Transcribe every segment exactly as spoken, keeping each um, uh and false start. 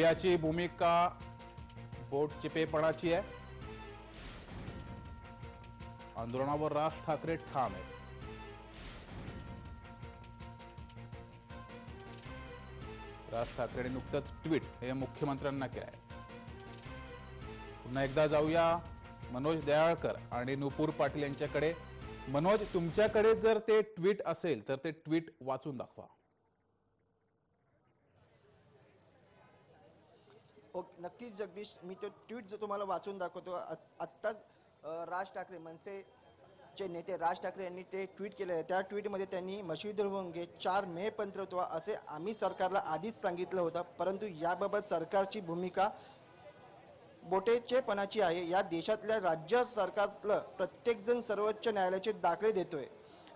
याची भूमिका बोट चिपेपणाची आहे। आंदोलनावर राज ठाकरे ठाम आहे। राज ठाकरे नुकतंच ट्विट हे मुख्यमंत्र्यांना केलं आहे। पुन्हा एकदा जाऊया मनोज दयाळकर आणि नुपुर पाटिल यांच्याकडे। मनोज, तुमच्याकडे जर ते ट्विट असेल तर ते ट्विट वाचून दाखवा। ओके, नक्कीच जगदीश, मी तो ट्विट जो तुम्हाला वाचून दाखवतो। आत्ताच राज ठाकरे मनसेचे नेते राज ठाकरे यांनी ते ट्विट केले आहे। त्या ट्विटमध्ये त्यांनी मशिद होंगे चार मे पंतत्व असे आम्ही सरकारला आधीच सांगितलं होतं, परंतु याबाबत सरकारची भूमिका बोटेचेपणाची आहे। या देशातल्या राज्य सरकारला प्रत्येकजण सर्वोच्च न्यायालयाचे दाखले देतोय।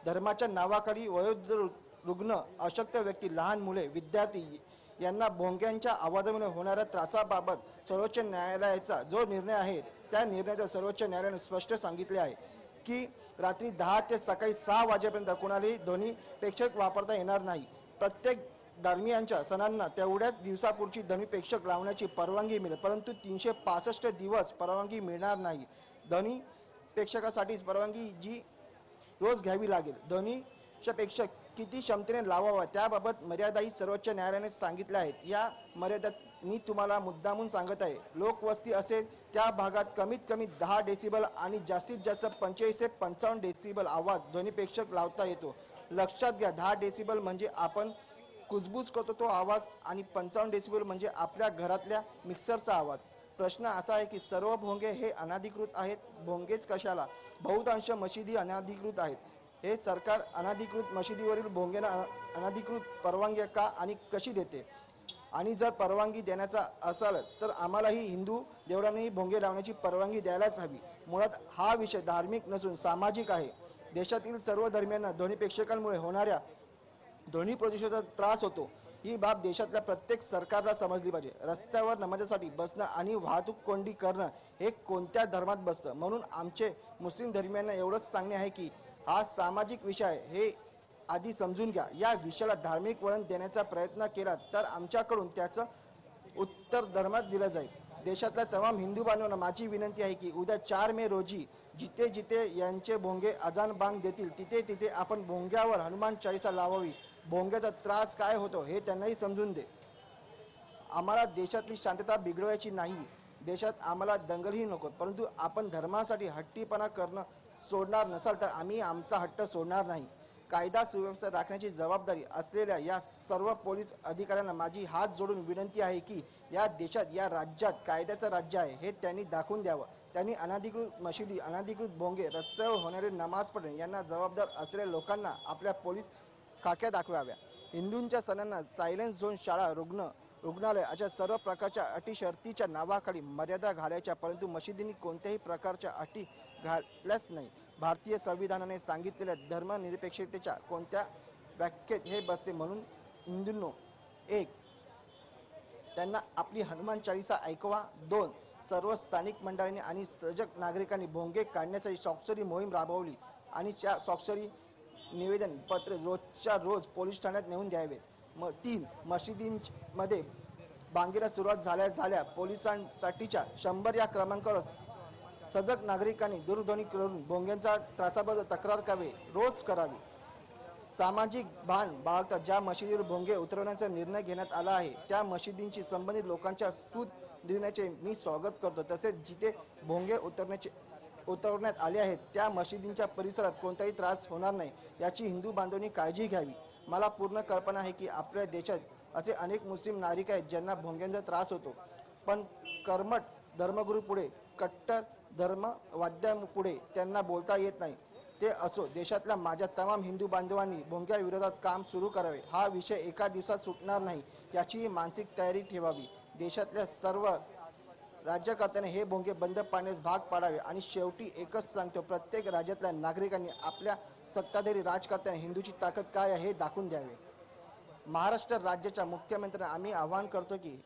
धर्माच्या नावाखाली वयोरुग्ण, अशक्त व्यक्ती, लहान मुले, विद्यार्थी यांना भोंग्यांच्या आवाजामुळे होणाऱ्या त्रासाबाबत सर्वोच्च न्यायालयाचा जो निर्णय आहे त्या निर्णयात सर्वोच्च न्यायालयाने स्पष्ट सांगितले आहे की रात्री दहा ते सकाळी सहा वाजेपर्यंत कोणालाही ध्वनिप्रेक्षक वापरता येणार नाही। प्रत्येक धर्मियांच्या सणांना तेवढ्याच दिवसापुरची ध्वनिप्रेक्षक लावण्याची परवानगी मिळेल, परंतु तीनशे पासष्ट दिवस परवानगी मिळणार नाही। ध्वनिप्रेक्षकासाठी परवानगी जी रोज घ्यावी लागेल, ध्वनिप्रेक्षक किती क्षमतेने लावावा त्याबाबत मर्यादाही सर्वोच्च न्यायालयाने सांगितल्या आहेत। या मर्यादेत मी तुम्हाला मुद्दामून सांगत आहे, लोकवस्ती असेल त्या भागात कमीत कमी दहा डेसिबल आणि जास्तीत जास्त पंचेचाळीस ते पंचावन्न डेसिबल आवाज ध्वनिप्रेक्षक लावता येतो। लक्षात घ्या, दहा डेसिबल म्हणजे आपण कुजबूज करतो तो आवाज आणि पंचावन्न डेसिबल म्हणजे आपल्या घरातल्या मिक्सरचा आवाज। प्रश्न असा आहे की सर्व भोंगे हे अनाधिकृत आहेत। भोंगेच कशाला, बहुतांश मशिदी अनाधिकृत आहेत। हे सरकार अनाधिकृत मशिदीवरील भोंग्यांना अनाधिकृत परवानगी का आणि कशी देते, आणि जर परवानगी देण्याचा असेलच तर आम्हालाही हिंदू देवळांनी भोंगे लावण्याची परवानगी द्यायलाच हवी। मुळात हा विषय धार्मिक नसून सामाजिक आहे। देशातील सर्व धर्मियांना ध्वनिप्रेक्षकांमुळे होणाऱ्या ध्वनी प्रदूषणाचा त्रास होतो, ही बाब देशातल्या प्रत्येक सरकारला समजली पाहिजे। रस्त्यावर नमाजासाठी बसणं आणि वाहतूक कोंडी करणं हे कोणत्या धर्मात बसतं? म्हणून आमचे मुस्लिम धर्मियांना एवढंच सांगणे आहे की हा सामाजिक विषय हे आधी समजून घ्या। या विषयाला धार्मिक वळण देण्याचा प्रयत्न केला तर आमच्याकडून त्याचं उत्तर धर्मात दिलं जाईल। देशातल्या तमाम हिंदू बांधवांना माझी विनंती आहे की उद्या चार मे रोजी जिथे जिथे यांचे भोंगे अजान बांग देतील तिथे तिथे आपण भोंग्यावर हनुमान चालीसा लावावी। भोंग्याचा त्रास काय होतो हे त्यांनाही समजून दे। आम्हाला देशातली शांतता बिघडवायची नाही, देशात आम्हाला दंगलही नको, परंतु आपण धर्मासाठी हट्टीपणा करणं सोडणार नसाल तर आम्ही आमचा हट्ट सोडणार नाही। कायदा सुव्यवस्था राखण्याची जबाबदारी असलेल्या या सर्व पोलीस अधिकाऱ्यांना माझी हात जोडून विनंती आहे की या देशात, या राज्यात कायद्याचं राज्य आहे हे त्यांनी दाखवून द्यावं। त्यांनी अनाधिकृत मशिदी, अनाधिकृत भोंगे, रस्त्यावर होणारे नमाज पठण यांना जबाबदार असलेल्या लोकांना आपल्या पोलीस खाक्या दाखवाव्या। हिंदूंच्या सणांना सायलेन्स झोन, शाळा, रुग्ण रुग्णालय अशा सर्व प्रकारच्या अटी शर्तीच्या नावाखाली मर्यादा घालायच्या, परंतु मशिदींनी कोणत्याही प्रकारच्या अटी घातल्याच नाही। भारतीय संविधानाने सांगितलेल्या धर्मनिरपेक्षतेच्या कोणत्या व्याख्येत हे बसते? म्हणून हिंदूंनो, एक, त्यांना आपली हनुमान चालीसा ऐकवा। दोन, सर्व स्थानिक मंडळांनी आणि सजग नागरिकांनी भोंगे काढण्यासाठी स्वाक्षरी मोहीम राबवली आणि त्या स्वाक्षरी निवेदन पत्र रोजच्या रोज पोलीस ठाण्यात नेऊन द्यावेत। म तीन, मशिदींमध्ये बांगेला सुरुवात झाल्या झाल्या पोलिसांसाठीच्या शंभर या क्रमांकावर सजग नागरिकांनी दूरध्वनी करून भोंग्यांचा त्रासाबद्दल तक्रार करावी, रोज करावी। सामाजिक भान बाळगता ज्या मशिदीवर भोंगे उतरवण्याचा निर्णय घेण्यात आला आहे त्या मशिदींशी संबंधित लोकांच्या स्तुत निर्णयाचे मी स्वागत करतो। तसेच जिथे भोंगे उतरण्याचे उतरवण्यात आले आहेत त्या मशिदींच्या परिसरात कोणताही त्रास होणार नाही याची हिंदू बांधवांनी काळजी घ्यावी। मला पूर्ण कल्पना आहे की आपल्या देशात असे अनेक मुस्लिम नागरिक आहेत ज्यांना भोंग्यांचा त्रास होतो, पण कर्मठ धर्मगुरू पुढे, कट्टर धर्मवाद्यांपुढे त्यांना बोलता येत नाही। ते असो, देशातल्या माझ्या तमाम हिंदू बांधवांनी भोंग्याविरोधात काम सुरू करावे। हा विषय एका दिवसात सुटणार नाही याचीही मानसिक तयारी ठेवावी। देशातल्या सर्व राज्यकर्त्यांनी हे भोंगे बंद पाडण्यास भाग पाडावे। आणि शेवटी एकच सांगतो, प्रत्येक राज्यातल्या नागरिकांनी आपल्या सत्ताधारी राजकर्त्यांनी हिंदूची ताकद काय आहे हे दाखवून द्यावे। महाराष्ट्र राज्याच्या मुख्यमंत्र्यांना आम्ही आवाहन करतो की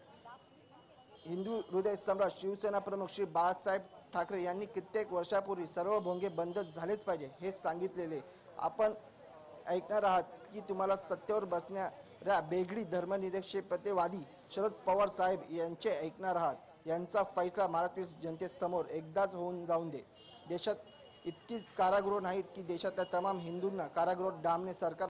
हिंदू हृदय सम्राट शिवसेना प्रमुख श्री बाळासाहेब ठाकरे यांनी कित्येक वर्षापूर्वी सर्व भोंगे बंद झालेच पाहिजे हे सांगितलेले आपण ऐकणार आहात की तुम्हाला सत्तेवर बसण्या बेगडी धर्मनिरपेक्षवादी शरद पवार साहेब यांचे ऐकणार आहात। यांचा फैसला महाराष्ट्रातील जनतेसमोर एकदाच होऊन जाऊन दे। देशात इतकीच कारागृह नाहीत की देशातल्या तमाम हिंदूंना कारागृहात डांबणे सरकार